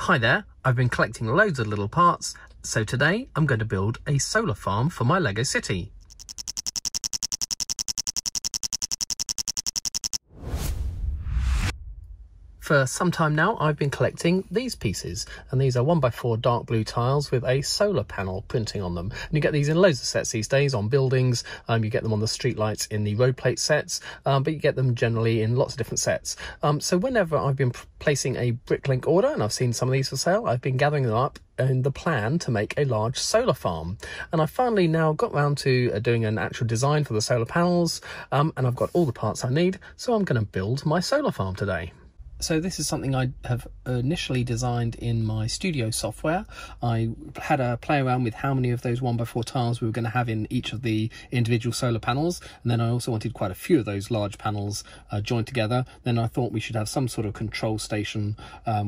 Hi there, I've been collecting loads of little parts, so today I'm going to build a solar farm for my LEGO City. For some time now I've been collecting these pieces, and these are 1x4 dark blue tiles with a solar panel printing on them, and you get these in loads of sets these days on buildings. You get them on the streetlights in the road plate sets, but you get them generally in lots of different sets. So whenever I've been placing a BrickLink order, and I've seen some of these for sale, I've been gathering them up in the plan to make a large solar farm. And I finally now got round to doing an actual design for the solar panels, and I've got all the parts I need, so I'm going to build my solar farm today. So this is something I have initially designed in my studio software. I had a play around with how many of those 1x4 tiles we were going to have in each of the individual solar panels, and then I also wanted quite a few of those large panels joined together. Then I thought we should have some sort of control station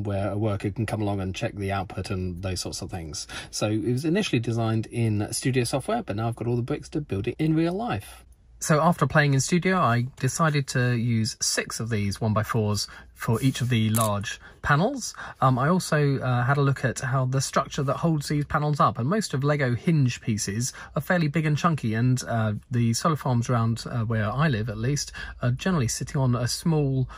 where a worker can come along and check the output and those sorts of things. So it was initially designed in studio software, but now I've got all the bricks to build it in real life. So after playing in studio, I decided to use 6 of these 1x4s for each of the large panels. I also had a look at how the structure that holds these panels up, and most of LEGO hinge pieces are fairly big and chunky, and the solar farms around where I live, at least, are generally sitting on a small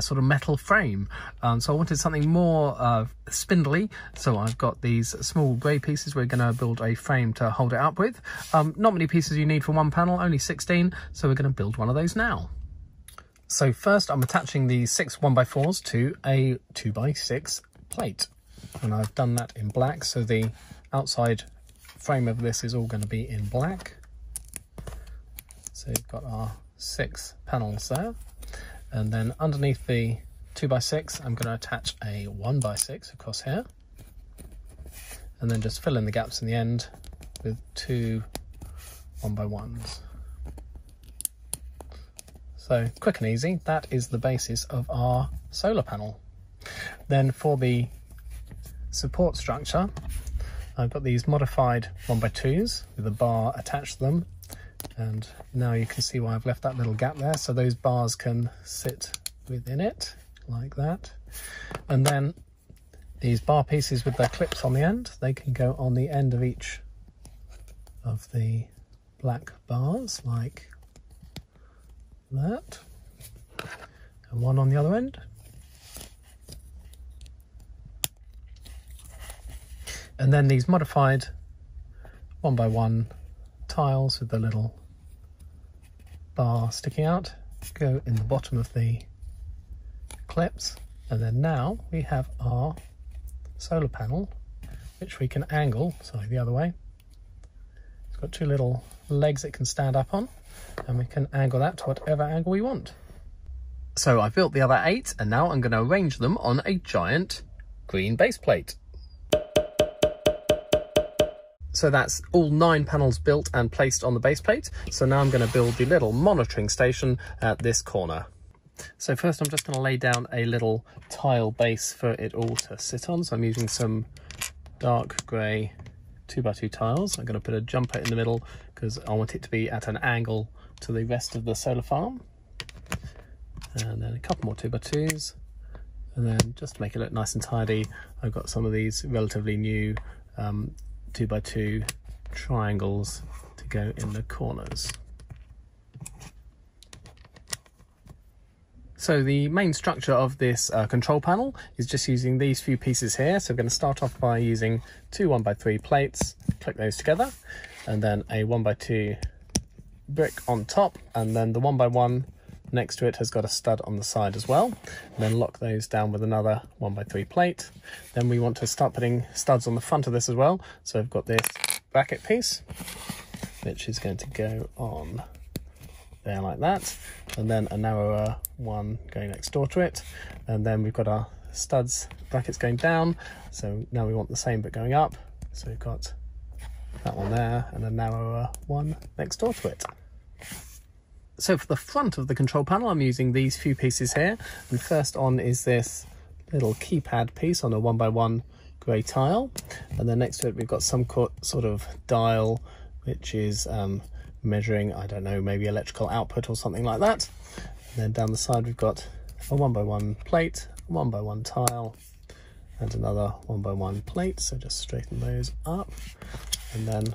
sort of metal frame. So I wanted something more spindly, so I've got these small grey pieces. We're going to build a frame to hold it up with. Not many pieces you need for one panel, only 16, so we're going to build one of those now. So first I'm attaching the 6 1x4s to a 2x6 plate, and I've done that in black, so the outside frame of this is all going to be in black. So we've got our 6 panels there. And then underneath the 2x6, I'm going to attach a 1x6 across here, and then just fill in the gaps in the end with 2 1x1s. So quick and easy, that is the basis of our solar panel. Then for the support structure, I've got these modified 1x2s with a bar attached to them. And now you can see why I've left that little gap there, so those bars can sit within it like that. And then these bar pieces with their clips on the end, they can go on the end of each of the black bars like that, and one on the other end. And then these modified 1x1 tiles with the little bar sticking out go in the bottom of the clips, and then now we have our solar panel, which we can angle, sorry, the other way. It's got 2 little legs it can stand up on, and we can angle that to whatever angle we want. So I built the other 8, and now I'm going to arrange them on a giant green base plate. So that's all 9 panels built and placed on the base plate. So now I'm going to build the little monitoring station at this corner. So first I'm just going to lay down a little tile base for it all to sit on. So I'm using some dark grey 2x2 tiles. I'm going to put a jumper in the middle because I want it to be at an angle to the rest of the solar farm. And then a couple more 2x2s. And then just to make it look nice and tidy, I've got some of these relatively new 2x2 triangles to go in the corners. So the main structure of this control panel is just using these few pieces here. So we're going to start off by using 2 1x3 plates, click those together, and then a 1x2 brick on top, and then the 1x1 next to it has got a stud on the side as well. And then lock those down with another 1x3 plate. Then we want to start putting studs on the front of this as well. So I've got this bracket piece, which is going to go on there like that. And then a narrower one going next door to it. And then we've got our studs, brackets going down. So now we want the same but going up. So we've got that one there and a narrower one next door to it. So for the front of the control panel, I'm using these few pieces here. And first on is this little keypad piece on a 1x1 grey tile. And then next to it, we've got some sort of dial, which is measuring, I don't know, maybe electrical output or something like that. And then down the side, we've got a 1x1 plate, 1x1 tile, and another 1x1 plate, so just straighten those up, and then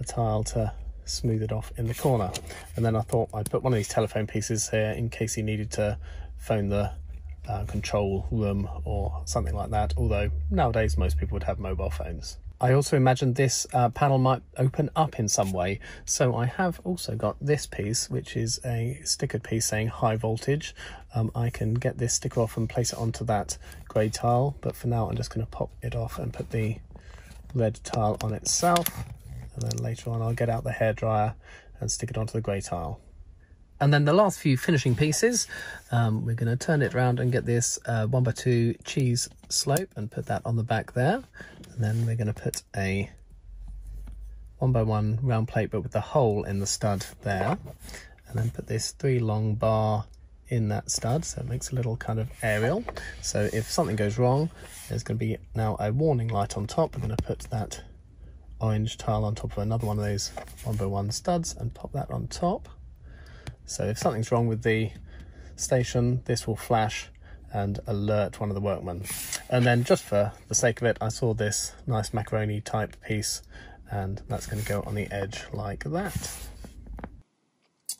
a tile to smooth it off in the corner. And then I thought I'd put one of these telephone pieces here in case he needed to phone the control room or something like that, although nowadays most people would have mobile phones. I also imagined this panel might open up in some way, so I have also got this piece, which is a stickered piece saying high voltage. I can get this sticker off and place it onto that grey tile, but for now I'm just going to pop it off and put the red tile on itself, and then later on I'll get out the hairdryer and stick it onto the grey tile. And then the last few finishing pieces, we're going to turn it around and get this 1x2 cheese slope and put that on the back there. And then we're going to put a 1x1 round plate, but with the hole in the stud there. And then put this 3 long bar in that stud, so it makes a little kind of aerial. So if something goes wrong, there's going to be now a warning light on top. I'm going to put that orange tile on top of another one of those 1x1 studs and pop that on top. So if something's wrong with the station, this will flash and alert one of the workmen. And then just for the sake of it, I saw this nice macaroni type piece, and that's going to go on the edge like that.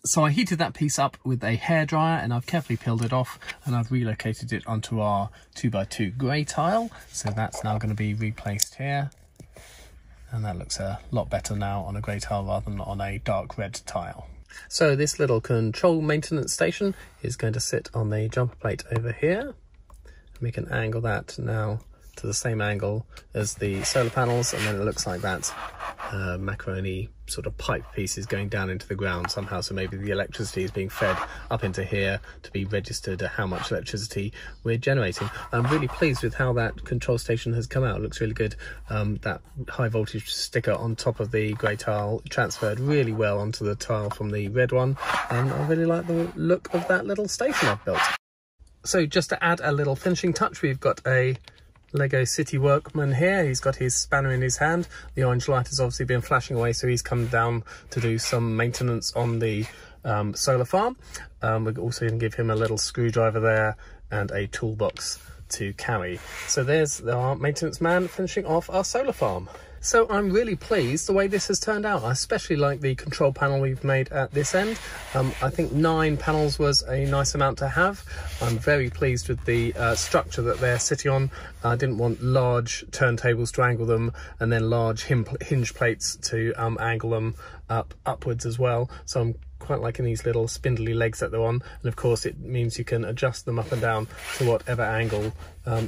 So I heated that piece up with a hairdryer, and I've carefully peeled it off, and I've relocated it onto our 2x2 grey tile. So that's now going to be replaced here. And that looks a lot better now on a grey tile rather than on a dark red tile. So this little control maintenance station is going to sit on the jumper plate over here, and we can angle that now to the same angle as the solar panels, and then it looks like that macaroni sort of pipe piece is going down into the ground somehow, so maybe the electricity is being fed up into here to be registered at how much electricity we're generating. I'm really pleased with how that control station has come out. It looks really good. That high voltage sticker on top of the grey tile transferred really well onto the tile from the red one, and I really like the look of that little station I've built. So just to add a little finishing touch, we've got a LEGO City workman here. He's got his spanner in his hand. The orange light has obviously been flashing away, so he's come down to do some maintenance on the solar farm. We're also going to give him a little screwdriver there and a toolbox to carry. So there's our maintenance man finishing off our solar farm. So I'm really pleased the way this has turned out. I especially like the control panel we've made at this end. I think 9 panels was a nice amount to have. I'm very pleased with the structure that they're sitting on. I didn't want large turntables to angle them, and then large hinge plates to angle them upwards as well. So I'm quite liking these little spindly legs that they're on, and of course it means you can adjust them up and down to whatever angle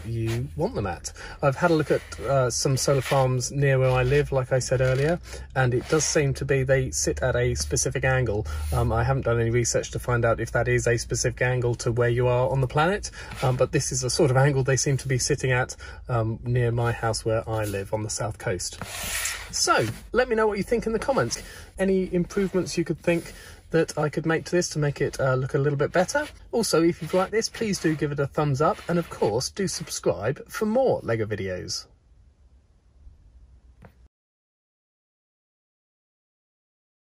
you want them at. I've had a look at some solar farms near where I live, like I said earlier, and it does seem to be they sit at a specific angle. I haven't done any research to find out if that is a specific angle to where you are on the planet, but this is the sort of angle they seem to be sitting at near my house where I live on the south coast. So let me know what you think in the comments. Any improvements you could think that I could make to this to make it look a little bit better. Also, if you've liked this, please do give it a thumbs up, and of course do subscribe for more LEGO videos.